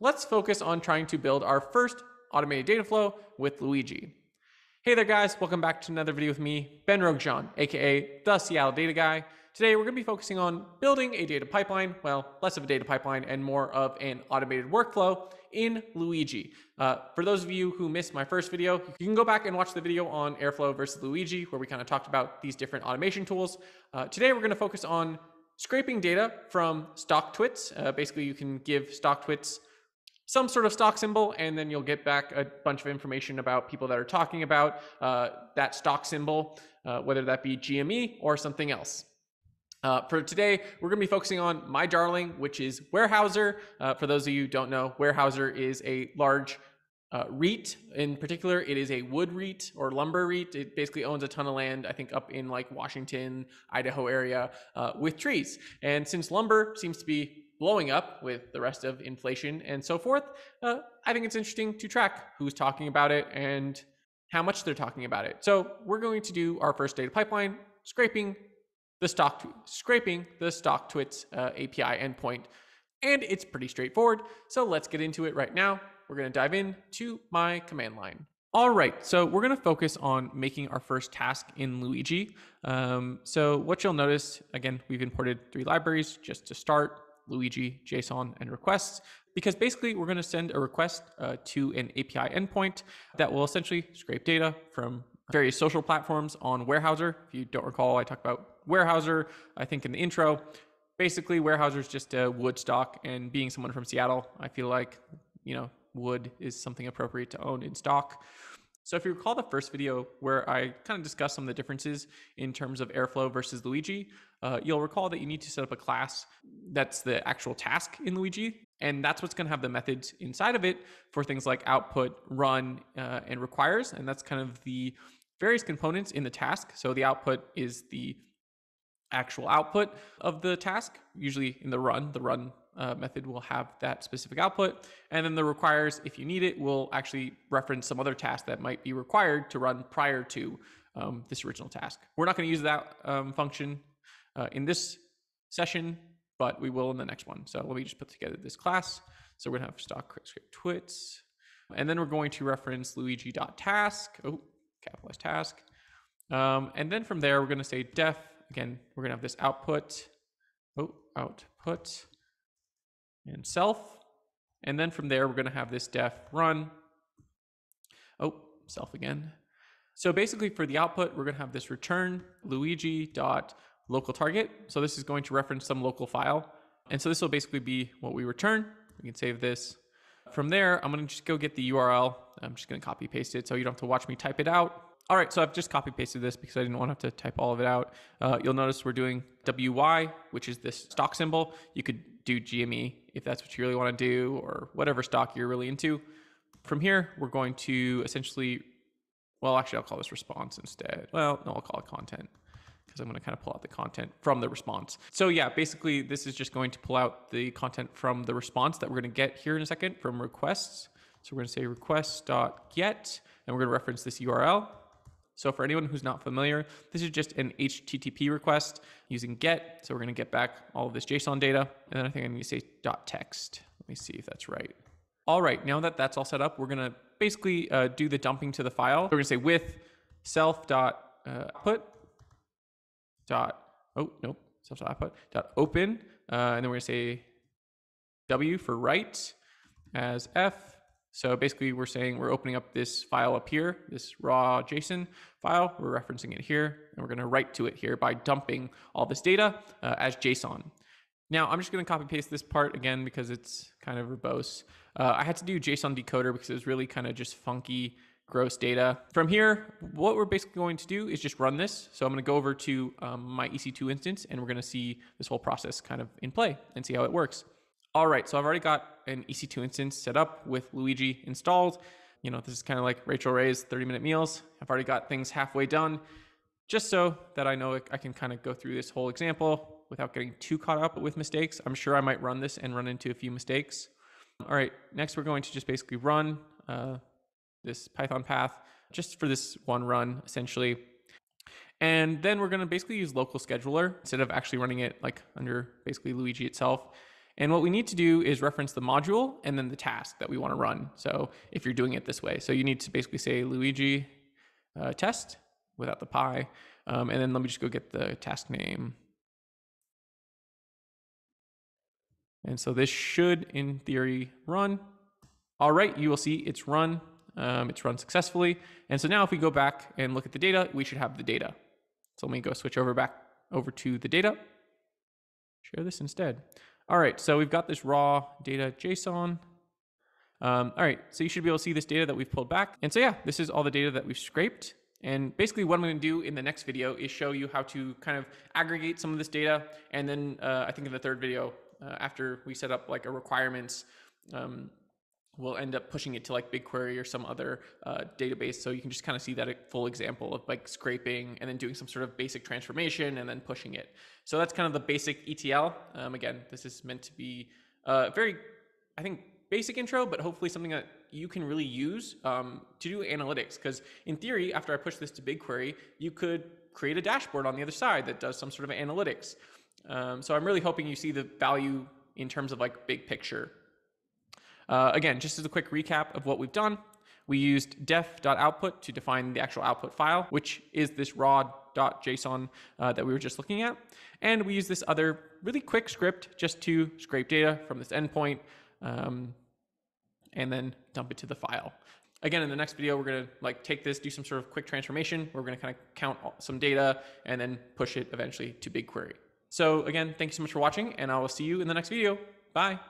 let's focus on trying to build our first automated data flow with Luigi. Hey there guys, welcome back to another video with me, Ben Roggenbuck, aka the Seattle Data Guy. Today we're going to be focusing on building a data pipeline, well, less of a data pipeline and more of an automated workflow in Luigi. For those of you who missed my first video, you can go back and watch the video on Airflow versus Luigi, where we kind of talked about these different automation tools. Today we're going to focus on scraping data from StockTwits. Basically, you can give StockTwits some sort of stock symbol, and then you'll get back a bunch of information about people that are talking about that stock symbol, whether that be GME or something else. For today, we're going to be focusing on my darling, which is Weyerhaeuser. For those of you who don't know, Weyerhaeuser is a large REIT. In particular, it is a wood REIT or lumber REIT. It basically owns a ton of land, I think up in like Washington, Idaho area with trees. And since lumber seems to be blowing up with the rest of inflation and so forth, I think it's interesting to track who's talking about it and how much they're talking about it. So we're going to do our first data pipeline, scraping the StockTwits API endpoint, and it's pretty straightforward. So let's get into it right now. We're going to dive into my command line. All right, so we're going to focus on making our first task in Luigi. So what you'll notice, again, we've imported three libraries just to start: Luigi, JSON, and requests, because basically we're going to send a request to an API endpoint that will essentially scrape data from various social platforms on Weyerhaeuser. If you don't recall, I talked about Weyerhaeuser, I think, in the intro. Basically, Weyerhaeuser is just a wood stock, and being someone from Seattle, I feel like, you know, wood is something appropriate to own in stock. So if you recall the first video where I kind of discussed some of the differences in terms of Airflow versus Luigi, you'll recall that you need to set up a class that's the actual task in Luigi, and that's what's going to have the methods inside of it for things like output, run, and requires, and that's kind of the various components in the task. So the output is the actual output of the task, usually in the run method will have that specific output. And then the requires, if you need it, will actually reference some other task that might be required to run prior to this original task. We're not going to use that function in this session, but we will in the next one. So let me just put together this class. So we're going to have StockTwits, and then we're going to reference Luigi.task, oh, capitalized task. And then from there, we're going to say def. Again, we're going to have this output, oh, output, and self. And then from there, we're going to have this def run. Oh, self again. So basically for the output, we're going to have this return Luigi.local target. So this is going to reference some local file. And so this will basically be what we return. We can save this. From there, I'm going to just go get the URL. I'm just going to copy paste it so you don't have to watch me type it out. All right, so I've just copy pasted this because I didn't want to have to type all of it out. You'll notice we're doing WY, which is this stock symbol. You could do GME if that's what you really want to do, or whatever stock you're really into. From here, we're going to essentially, well, actually I'll call this response instead. Well, no, I'll call it content because I'm going to kind of pull out the content from the response. So yeah, basically this is just going to pull out the content from the response that we're going to get here in a second from requests. So we're going to say requests.get, and we're going to reference this URL. So for anyone who's not familiar, this is just an HTTP request using get. So we're going to get back all of this JSON data. And then I think I need to say .text. Let me see if that's right. All right, now that that's all set up, we're going to basically do the dumping to the file. We're going to say with self.output dot, oh, nope, self.output dot open. And then we're going to say W for write as F. So basically we're saying we're opening up this file up here, this raw JSON file, we're referencing it here, and we're going to write to it here by dumping all this data as JSON. Now I'm just going to copy paste this part again because it's kind of verbose. I had to do JSON decoder because it was really kind of just funky, gross data. From here, what we're basically going to do is just run this. So I'm going to go over to my EC2 instance, and we're going to see this whole process kind of in play and see how it works. All right, so I've already got an EC2 instance set up with Luigi installed. You know, this is kind of like Rachel Ray's 30-minute meals. I've already got things halfway done, just so that I know I can kind of go through this whole example without getting too caught up with mistakes. I'm sure I might run this and run into a few mistakes. All right, next we're going to just basically run this Python path just for this one run, essentially. And then we're going to basically use local scheduler instead of actually running it like under basically Luigi itself. And what we need to do is reference the module and then the task that we want to run. So if you're doing it this way, so you need to basically say Luigi test without the pi. And then let me just go get the task name. And so this should, in theory, run. All right, you will see it's run. It's run successfully. And so now if we go back and look at the data, we should have the data. So let me go switch over back over to the data. Share this instead. All right, so we've got this raw data JSON. All right, so you should be able to see this data that we've pulled back. And so yeah, this is all the data that we've scraped. And basically what I'm going to do in the next video is show you how to kind of aggregate some of this data. And then I think in the third video, after we set up like a requirements, we'll end up pushing it to like BigQuery or some other database. So you can just kind of see that a full example of like scraping and then doing some sort of basic transformation and then pushing it. So that's kind of the basic ETL. Again, this is meant to be very, I think, basic intro, but hopefully something that you can really use to do analytics. Because in theory, after I push this to BigQuery, you could create a dashboard on the other side that does some sort of analytics. So I'm really hoping you see the value in terms of like big picture. Again, just as a quick recap of what we've done, we used def.output to define the actual output file, which is this raw.json that we were just looking at. And we used this other really quick script just to scrape data from this endpoint and then dump it to the file. Again, in the next video, we're going to like take this, do some sort of quick transformation. We're going to kind of count some data and then push it eventually to BigQuery. So again, thank you so much for watching, and I will see you in the next video. Bye.